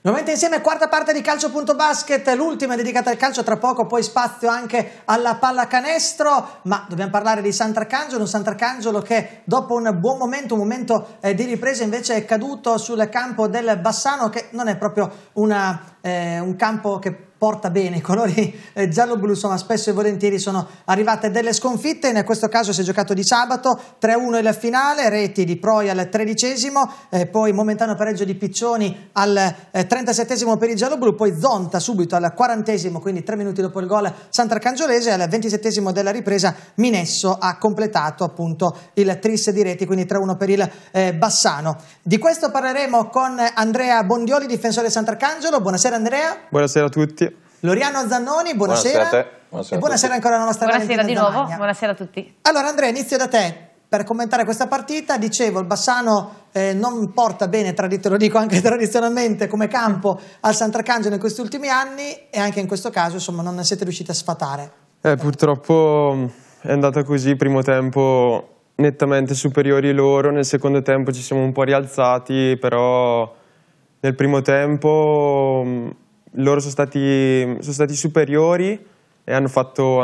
Nuovamente insieme, quarta parte di Calcio.Basket, l'ultima dedicata al calcio, tra poco poi spazio anche alla pallacanestro, ma dobbiamo parlare di Santarcangelo, un Santarcangelo che dopo un buon momento, di ripresa invece è caduto sul campo del Bassano, che non è proprio un campo che porta bene i colori giallo-blu, insomma spesso e volentieri sono arrivate delle sconfitte. In questo caso si è giocato di sabato 3-1 il finale, reti di Proia al 13°, poi momentaneo pareggio di Piccioni al 37° per il giallo-blu, poi Zonta subito al 40°, quindi 3 minuti dopo il gol santarcangiolese, al 27° della ripresa Minesso ha completato appunto il tris di reti, quindi 3-1 per il Bassano. Di questo parleremo con Andrea Bondioli, difensore Santarcangelo. Buonasera Andrea. Buonasera a tutti. Loriano Zannoni, buonasera. Buonasera a te. Buonasera e buonasera ancora alla nostra Valentina Zamagna. Buonasera di nuovo, buonasera a tutti. Allora Andrea, inizio da te per commentare questa partita. Dicevo, il Bassano non porta bene, te lo dico anche tradizionalmente, come campo al Santarcangelo in questi ultimi anni, e anche in questo caso insomma non siete riusciti a sfatare. Purtroppo è andata così, primo tempo nettamente superiori loro, nel secondo tempo ci siamo un po' rialzati, però nel primo tempo loro sono stati superiori e hanno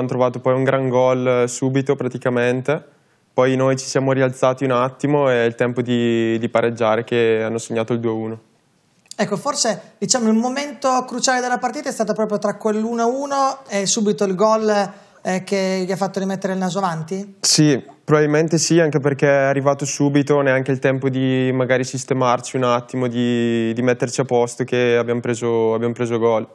trovato poi un gran gol subito praticamente, poi noi ci siamo rialzati un attimo e è il tempo di pareggiare che hanno segnato il 2-1. Ecco, forse diciamo il momento cruciale della partita è stato proprio tra quell'1-1 e subito il gol che gli ha fatto rimettere il naso avanti? Sì, probabilmente sì, anche perché è arrivato subito, neanche il tempo di magari sistemarci un attimo, di metterci a posto, che abbiamo preso gol.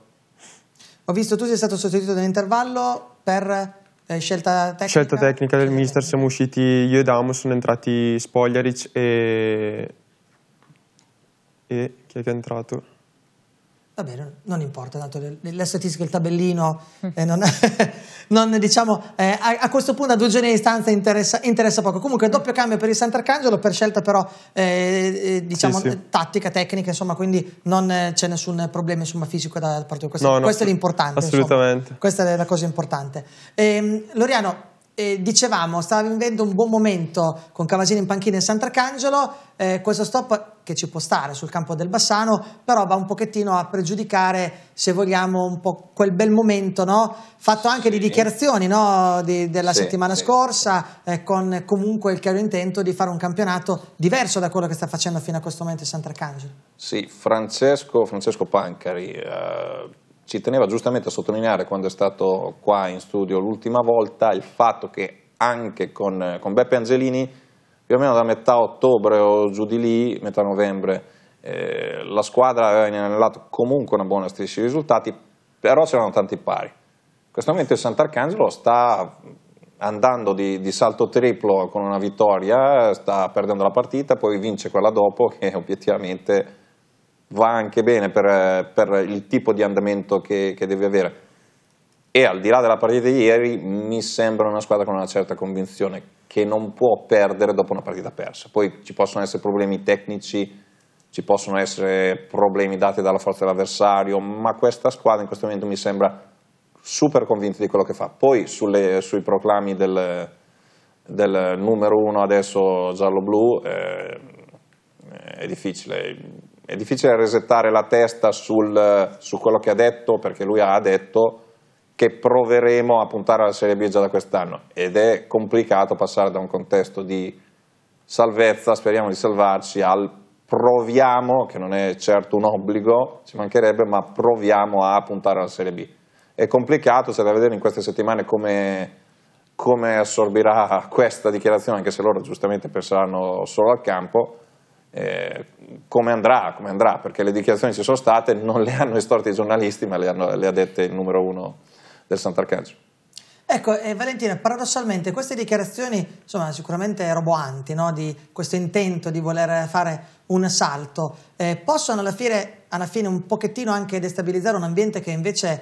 Ho visto tu sei stato sostituito nell'intervallo per scelta tecnica? Scelta tecnica del mister, siamo usciti io e Damo, sono entrati Spogliaric e chi è che è entrato? Va bene, non importa, tanto le statistiche, il tabellino, non diciamo, a questo punto a 2 giorni di distanza interessa poco. Comunque doppio cambio per il Santarcangelo, per scelta però diciamo sì, sì, tattica, tecnica, insomma, quindi non c'è nessun problema insomma, fisico da parte di questo. No, questo è l'importante. Assolutamente. Insomma, questa è la cosa importante. Loriano, dicevamo, stava vivendo un buon momento con Cavasini in panchina e Santarcangelo, questo stop che ci può stare sul campo del Bassano, però va un pochettino a pregiudicare, se vogliamo, un po' quel bel momento, no? Fatto anche sì, di dichiarazioni, no? Della sì, settimana sì, scorsa, con comunque il chiaro intento di fare un campionato diverso da quello che sta facendo fino a questo momento il Santarcangelo. Sì, Francesco Pancari ci teneva giustamente a sottolineare, quando è stato qua in studio l'ultima volta, il fatto che anche con Beppe Angelini, più o meno da metà ottobre o giù di lì, metà novembre, la squadra aveva inanellato comunque una buona striscia di risultati, però c'erano tanti pari. In questo momento il Santarcangelo sta andando di salto triplo con una vittoria, sta perdendo la partita, poi vince quella dopo, che obiettivamente va anche bene per il tipo di andamento che deve avere, e al di là della partita di ieri mi sembra una squadra con una certa convinzione che non può perdere dopo una partita persa. Poi ci possono essere problemi tecnici, ci possono essere problemi dati dalla forza dell'avversario, ma questa squadra in questo momento mi sembra super convinta di quello che fa. Poi sui proclami del numero 1 adesso giallo-blu è difficile resettare la testa su quello che ha detto, perché lui ha detto che proveremo a puntare alla Serie B già da quest'anno, ed è complicato passare da un contesto di salvezza, speriamo di salvarci, al proviamo, che non è certo un obbligo, ci mancherebbe, ma proviamo a puntare alla Serie B. È complicato, sarà da vedere in queste settimane come assorbirà questa dichiarazione, anche se loro giustamente penseranno solo al campo. Come andrà, perché le dichiarazioni ci sono state, non le hanno estorte i giornalisti, ma le ha dette il numero 1 del Santarcangelo. Ecco, Valentina, paradossalmente queste dichiarazioni insomma sicuramente roboanti, no? Di questo intento di voler fare un salto, possono alla fine un pochettino anche destabilizzare un ambiente che invece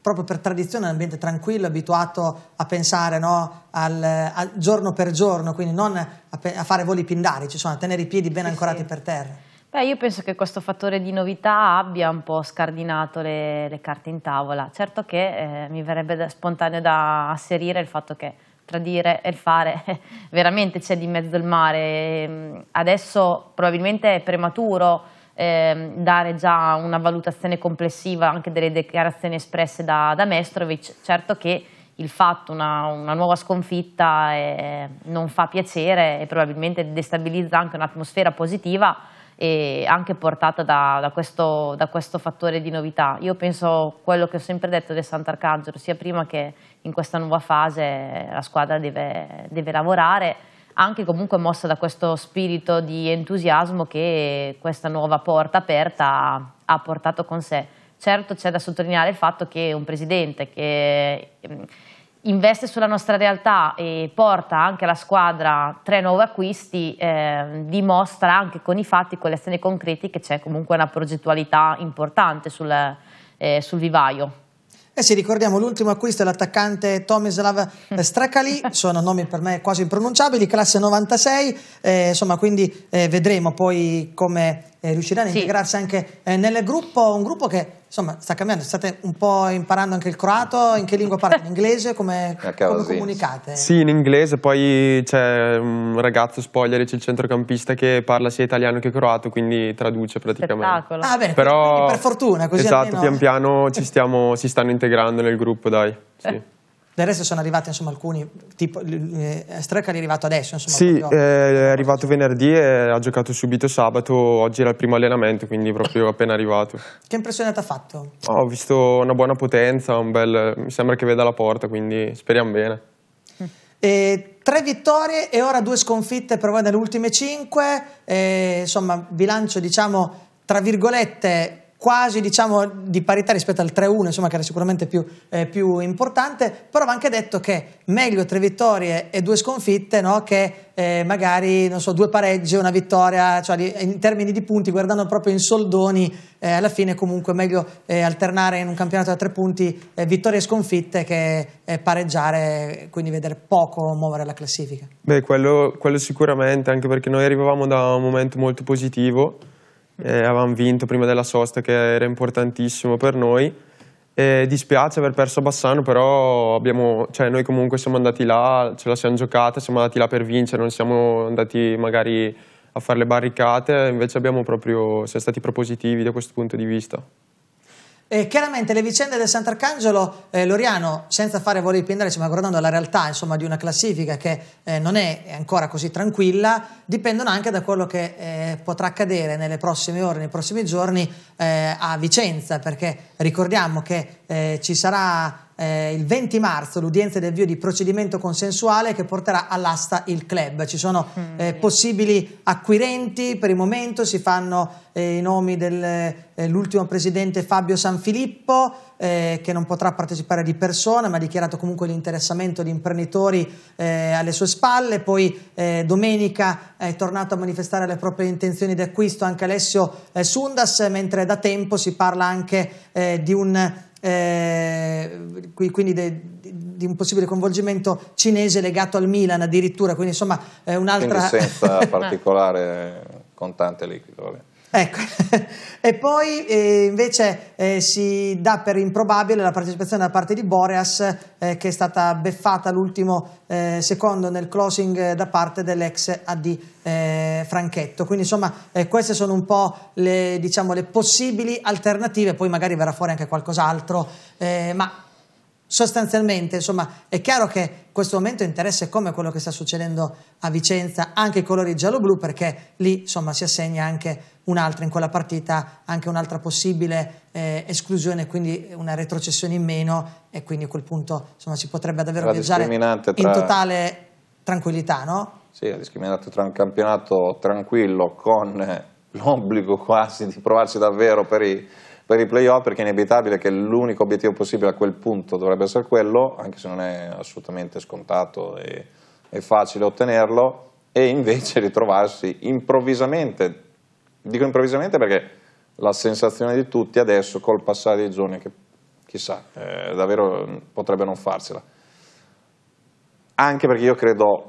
proprio per tradizione è un ambiente tranquillo, abituato a pensare, no, al giorno per giorno, quindi non a fare voli pindarici, cioè a tenere i piedi ben ancorati per terra. Beh, io penso che questo fattore di novità abbia un po' scardinato le carte in tavola. Certo che mi verrebbe spontaneo da asserire il fatto che tra dire e il fare veramente c'è di mezzo il mare. Adesso probabilmente è prematuro dare già una valutazione complessiva anche delle dichiarazioni espresse da Mestrovic. Certo che il fatto, una nuova sconfitta non fa piacere e probabilmente destabilizza anche un'atmosfera positiva e anche portata da questo fattore di novità. Io penso quello che ho sempre detto del Santarcangelo, sia prima che in questa nuova fase la squadra deve lavorare, anche comunque mossa da questo spirito di entusiasmo che questa nuova porta aperta ha portato con sé. Certo c'è da sottolineare il fatto che un presidente che investe sulla nostra realtà e porta anche alla squadra 3 nuovi acquisti, dimostra anche con i fatti, con le azioni concrete, che c'è comunque una progettualità importante sul vivaio. Eh sì, ricordiamo l'ultimo acquisto, l'attaccante Tomislav Strakali, sono nomi per me quasi impronunciabili, classe 96, insomma, quindi vedremo poi come riusciranno a integrarsi anche nel gruppo, un gruppo che insomma sta cambiando, state un po' imparando anche il croato, in che lingua parlate? In inglese? Come comunicate? Sì, in inglese, poi c'è un ragazzo, Spogliaric, il centrocampista, che parla sia italiano che croato, quindi traduce praticamente. Ah, bene, però per fortuna, così esatto, almeno pian piano si stanno integrando nel gruppo, dai. Sì. Del resto sono arrivati insomma alcuni, tipo Strakali è arrivato adesso? Insomma, sì, è arrivato venerdì e ha giocato subito sabato, oggi era il primo allenamento, quindi proprio appena arrivato. Che impressione ti ha fatto? Ho visto una buona potenza, mi sembra che veda la porta, quindi speriamo bene. E 3 vittorie e ora 2 sconfitte per voi nelle ultime 5, insomma vi lancio, diciamo, tra virgolette, quasi diciamo di parità rispetto al 3-1, insomma, che era sicuramente più importante, però va anche detto che meglio 3 vittorie e 2 sconfitte, no? Che magari, non so, 2 pareggi, 1 vittoria, cioè in termini di punti, guardando proprio in soldoni, alla fine comunque meglio alternare in un campionato da 3 punti vittorie e sconfitte che pareggiare, quindi vedere poco muovere la classifica. Beh, quello sicuramente, anche perché noi arrivavamo da un momento molto positivo. Avevamo vinto prima della sosta, che era importantissimo per noi. Dispiace aver perso a Bassano, però noi comunque siamo andati là, ce la siamo giocata, siamo andati là per vincere, non siamo andati magari a fare le barricate, invece siamo stati propositivi da questo punto di vista. Chiaramente le vicende del Santarcangelo, Loriano, senza fare voli pindarici, ma guardando la realtà insomma, di una classifica che non è ancora così tranquilla, dipendono anche da quello che potrà accadere nelle prossime ore, nei prossimi giorni a Vicenza, perché ricordiamo che ci sarà il 20 marzo l'udienza di avvio di procedimento consensuale che porterà all'asta il club. Ci sono possibili acquirenti, per il momento si fanno i nomi dell'ultimo presidente Fabio Sanfilippo, che non potrà partecipare di persona ma ha dichiarato comunque l'interessamento di imprenditori alle sue spalle. Poi domenica è tornato a manifestare le proprie intenzioni di acquisto anche Alessio Sundas, mentre da tempo si parla anche di un quindi di un possibile coinvolgimento cinese legato al Milan addirittura, quindi insomma un'altra senza particolare contante liquido, vabbè. Ecco. E poi invece si dà per improbabile la partecipazione da parte di Boreas, che è stata beffata all'ultimo secondo nel closing da parte dell'ex AD Franchetto. Quindi insomma queste sono un po' le possibili alternative, poi magari verrà fuori anche qualcos'altro, ma sostanzialmente insomma è chiaro che in questo momento interessa come quello che sta succedendo a Vicenza anche i colori giallo-blu, perché lì insomma si assegna anche un'altra, in quella partita anche un'altra possibile esclusione, quindi una retrocessione in meno, e quindi a quel punto insomma si potrebbe davvero viaggiare in totale tranquillità, no? Sì, la discriminante tra un campionato tranquillo con l'obbligo quasi di provarsi davvero per i play-off, perché è inevitabile che l'unico obiettivo possibile a quel punto dovrebbe essere quello, anche se non è assolutamente scontato e è facile ottenerlo, e invece ritrovarsi improvvisamente, dico improvvisamente perché la sensazione di tutti adesso col passare dei giorni è che chissà, davvero potrebbe non farsela, anche perché io credo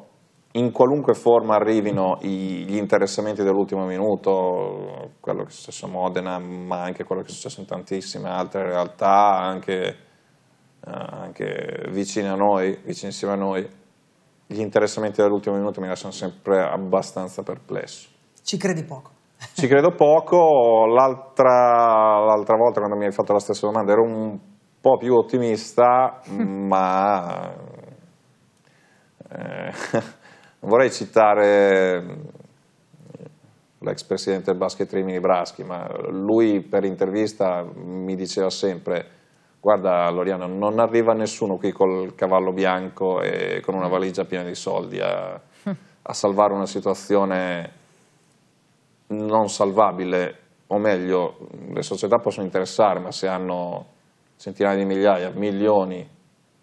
in qualunque forma arrivino gli interessamenti dell'ultimo minuto, quello che è successo a Modena, ma anche quello che è successo in tantissime altre realtà, anche vicinissime a noi, gli interessamenti dell'ultimo minuto mi lasciano sempre abbastanza perplesso. Ci credi poco? Ci credo poco. L'altra volta, quando mi hai fatto la stessa domanda, ero un po' più ottimista, ma vorrei citare l'ex presidente del basket Rimini Braschi, ma lui per intervista mi diceva sempre: guarda Loriano, non arriva nessuno qui col cavallo bianco e con una valigia piena di soldi a salvare una situazione non salvabile, o meglio, le società possono interessare, ma se hanno centinaia di migliaia, milioni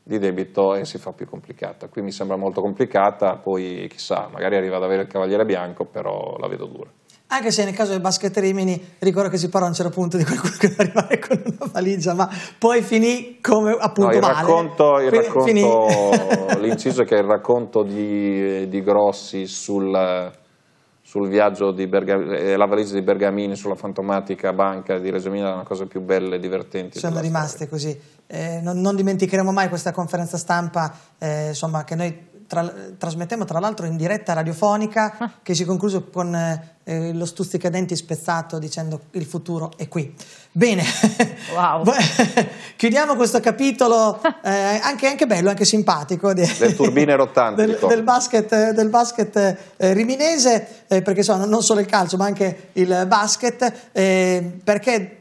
di debito, si fa più complicata. Qui mi sembra molto complicata, poi chissà, magari arriva ad avere il cavaliere bianco, però la vedo dura. Anche se nel caso del basket Rimini ricordo che si parlò a un certo punto di qualcuno che doveva arrivare con una valigia, ma poi finì come appunto male. L'inciso è che il racconto di Grossi sul viaggio di Bergamini, la valigia di Bergamini sulla fantomatica banca di Reggio Emilia, è una cosa più bella e divertente. Siamo rimaste così. Non dimenticheremo mai questa conferenza stampa, insomma, che noi trasmettiamo tra l'altro in diretta radiofonica, che si è concluso con lo stuzzicadenti spezzato dicendo: il futuro è qui. Bene, wow. Chiudiamo questo capitolo anche bello, anche simpatico, delle turbine rotanti del basket riminese, perché insomma, non solo il calcio ma anche il basket, perché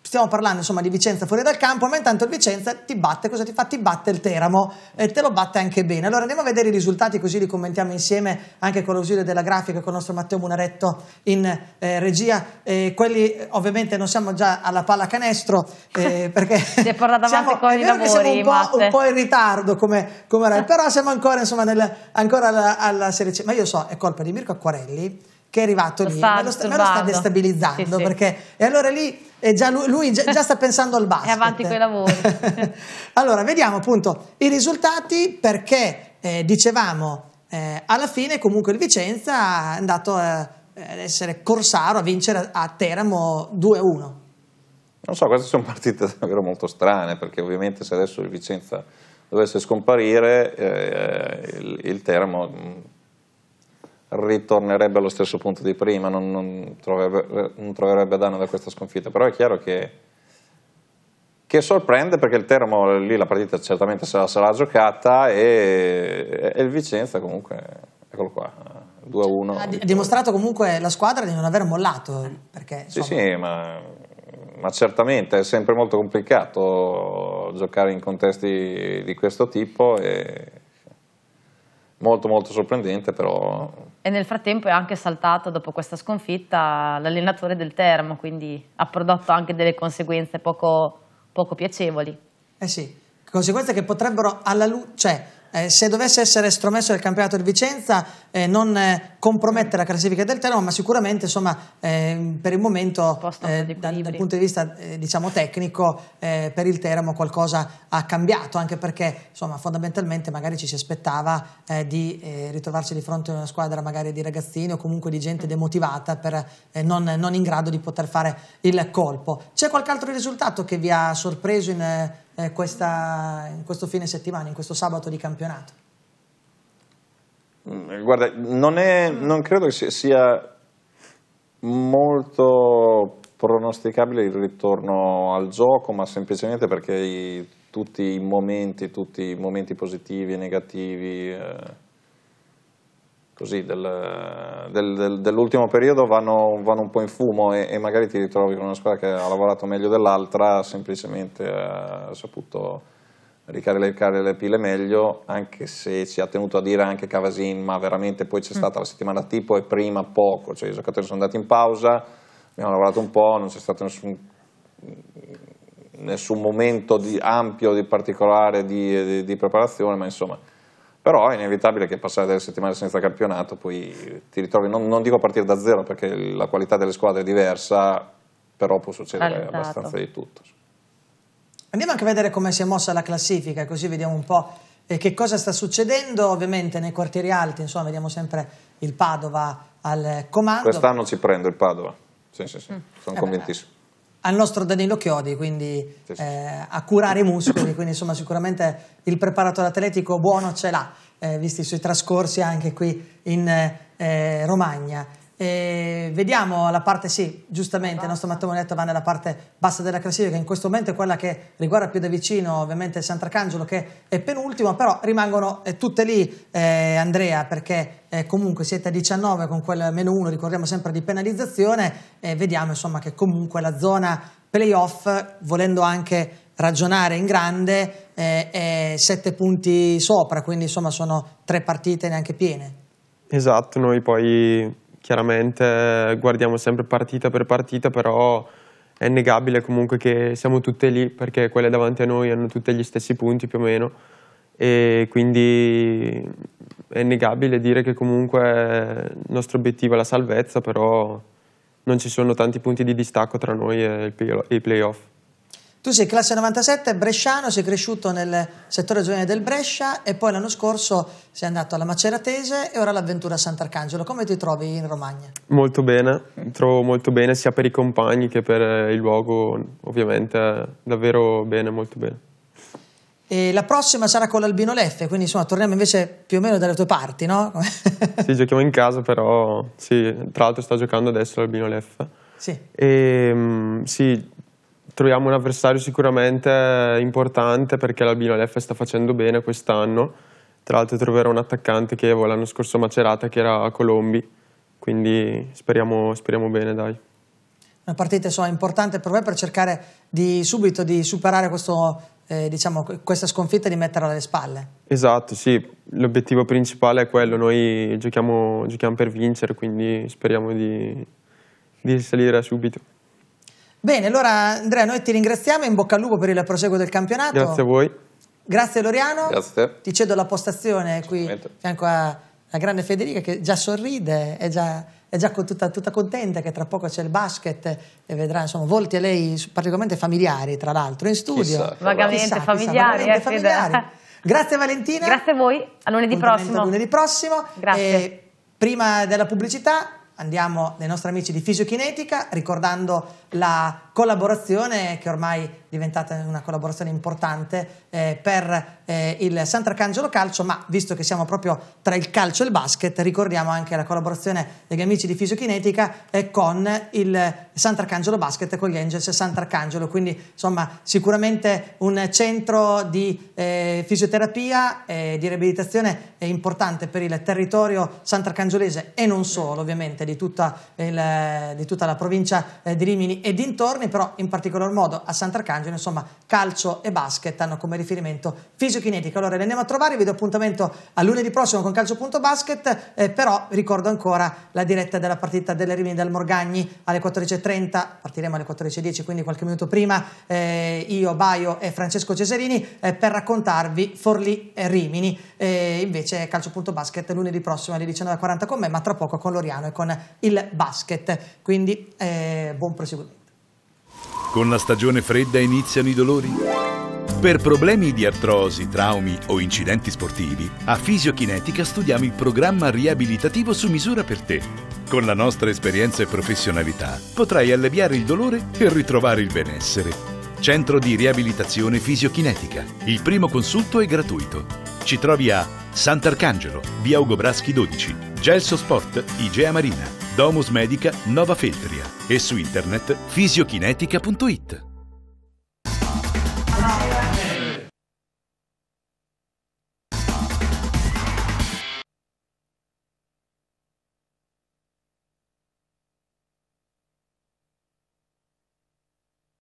stiamo parlando insomma di Vicenza fuori dal campo, ma intanto il Vicenza ti batte. Cosa ti fa? Ti batte il Teramo, e te lo batte anche bene. Allora andiamo a vedere i risultati, così li commentiamo insieme anche con l'ausilio della grafica, con il nostro Matteo Munaretto in regia. Quelli ovviamente non siamo già alla pallacanestro, perché si è portata avanti con i lavori, siamo un po' in ritardo come però siamo ancora insomma ancora alla Serie C. Ma io so, è colpa di Mirko Acquarelli, che è arrivato lì, me lo sta destabilizzando, sì, perché sì. E allora lì lui già sta pensando al basket, è avanti coi lavori. Allora vediamo appunto i risultati, perché dicevamo alla fine comunque il Vicenza è andato ad essere corsaro, a vincere a Teramo 2-1. Non so, queste sono partite davvero molto strane, perché ovviamente se adesso il Vicenza dovesse scomparire, il Teramo ritornerebbe allo stesso punto di prima, non troverebbe danno da questa sconfitta. Però è chiaro che sorprende, perché il Teramo lì la partita certamente se la sarà giocata, e il Vicenza comunque, eccolo qua, 2-1. Ha dimostrato comunque la squadra di non aver mollato, perché insomma... Sì, ma certamente è sempre molto complicato giocare in contesti di questo tipo, e molto molto sorprendente. Però e nel frattempo è anche saltato, dopo questa sconfitta, l'allenatore del Teramo, quindi ha prodotto anche delle conseguenze poco piacevoli. Eh sì, conseguenze che potrebbero alla luce, cioè se dovesse essere estromesso dal campionato del Vicenza, non compromette la classifica del Teramo, ma sicuramente insomma per il momento dal punto di vista diciamo tecnico, per il Teramo qualcosa ha cambiato, anche perché insomma fondamentalmente magari ci si aspettava di ritrovarci di fronte a una squadra magari di ragazzini o comunque di gente demotivata, per non in grado di poter fare il colpo. C'è qualche altro risultato che vi ha sorpreso in questo fine settimana, in questo sabato di campionato? Guarda, non credo che sia molto pronosticabile il ritorno al gioco, ma semplicemente perché tutti i momenti positivi e negativi così dell'ultimo periodo vanno un po' in fumo, e magari ti ritrovi con una squadra che ha lavorato meglio dell'altra, semplicemente ha saputo ricaricare le pile meglio, anche se ci ha tenuto a dire anche Cavasin, ma veramente poi c'è stata la settimana tipo e prima poco, cioè i giocatori sono andati in pausa, abbiamo lavorato un po', non c'è stato nessun momento ampio, di particolare, di preparazione, ma insomma. Però è inevitabile che passare delle settimane senza campionato poi ti ritrovi, non dico a partire da zero, perché la qualità delle squadre è diversa, però può succedere abbastanza di tutto. Andiamo anche a vedere come si è mossa la classifica, così vediamo un po' che cosa sta succedendo. Ovviamente nei quartieri alti, insomma, vediamo sempre il Padova al comando. Quest'anno ci prendo il Padova, sì, sono convintissimo. Al nostro Danilo Chiodi, quindi sì. A curare i muscoli, quindi insomma sicuramente il preparatore atletico buono ce l'ha, visti i suoi trascorsi anche qui in Romagna. Vediamo la parte, sì, giustamente il nostro Matteo Munaretto va nella parte bassa della classifica, in questo momento è quella che riguarda più da vicino ovviamente il Santarcangelo, che è penultimo, però rimangono tutte lì, Andrea, perché comunque siete a 19 con quel -1, ricordiamo sempre, di penalizzazione, e vediamo insomma che comunque la zona playoff, volendo anche ragionare in grande, è 7 punti sopra, quindi insomma sono 3 partite neanche piene. Esatto, noi poi chiaramente guardiamo sempre partita per partita, però è innegabile comunque che siamo tutte lì, perché quelle davanti a noi hanno tutti gli stessi punti più o meno, e quindi è innegabile dire che comunque il nostro obiettivo è la salvezza, però non ci sono tanti punti di distacco tra noi e i playoff. Tu sei classe 97, bresciano, sei cresciuto nel settore giovanile del Brescia e poi l'anno scorso sei andato alla Maceratese e ora all'Avventura Santarcangelo. Come ti trovi in Romagna? Molto bene, mi trovo molto bene sia per i compagni che per il luogo, ovviamente, davvero bene, molto bene. E la prossima sarà con l'Albino Leffe, quindi insomma torniamo invece più o meno dalle tue parti, no? Sì, giochiamo in casa, però sì, tra l'altro sta giocando adesso l'Albino Leffe. Sì. E, sì, troviamo un avversario sicuramente importante, perché l'Albino Leffe sta facendo bene quest'anno. Tra l'altro troverà un attaccante che avevo l'anno scorso Macerata, che era a Colombi, quindi speriamo bene, dai. Una partita insomma importante per voi, per cercare di subito di superare questo, diciamo, questa sconfitta e di metterla alle spalle. Esatto, sì, l'obiettivo principale è quello, noi giochiamo per vincere, quindi speriamo di salire subito. Bene, allora Andrea, noi ti ringraziamo, in bocca al lupo per il proseguo del campionato. Grazie a voi. Grazie Loriano. Grazie a te. Ti cedo la postazione qui a fianco alla grande Federica, che già sorride, è già tutta contenta che tra poco c'è il basket e vedrà insomma volti a lei particolarmente familiari, tra l'altro, in studio. Chissà, vagamente familiari. Chissà, familiari. Grazie Valentina. Grazie a voi, a lunedì prossimo. Grazie. Prima della pubblicità andiamo dai nostri amici di FisioKinetica, ricordando la collaborazione che ormai è diventata una collaborazione importante per il Santarcangelo Calcio, ma visto che siamo proprio tra il calcio e il basket, ricordiamo anche la collaborazione degli amici di FisioKinetica con il Santarcangelo Basket e con gli Angels Santarcangelo, quindi insomma sicuramente un centro di fisioterapia e di riabilitazione importante per il territorio santarcangiolese e non solo, ovviamente di tutta la provincia di Rimini e dintorni, però in particolar modo a Santarcangelo insomma calcio e basket hanno come riferimento FisioKinetica. Allora li andiamo a trovare, vi do appuntamento a lunedì prossimo con calcio.basket, però ricordo ancora la diretta della partita delle Rimini del Morgagni alle 14:30, partiremo alle 14:10, quindi qualche minuto prima io, Baio e Francesco Cesarini per raccontarvi Forlì e Rimini, invece calcio.basket lunedì prossimo alle 19:40 con me, ma tra poco con Loriano e con il basket, quindi buon proseguimento. Con la stagione fredda iniziano i dolori? Per problemi di artrosi, traumi o incidenti sportivi, a FisioKinetica studiamo il programma riabilitativo su misura per te. Con la nostra esperienza e professionalità potrai alleviare il dolore e ritrovare il benessere. Centro di riabilitazione FisioKinetica. Il primo consulto è gratuito. Ci trovi a Santarcangelo, via Ugo Braschi 12, Gelso Sport, Igea Marina, Domus Medica Nova Feltria e su internet fisiokinetica.it.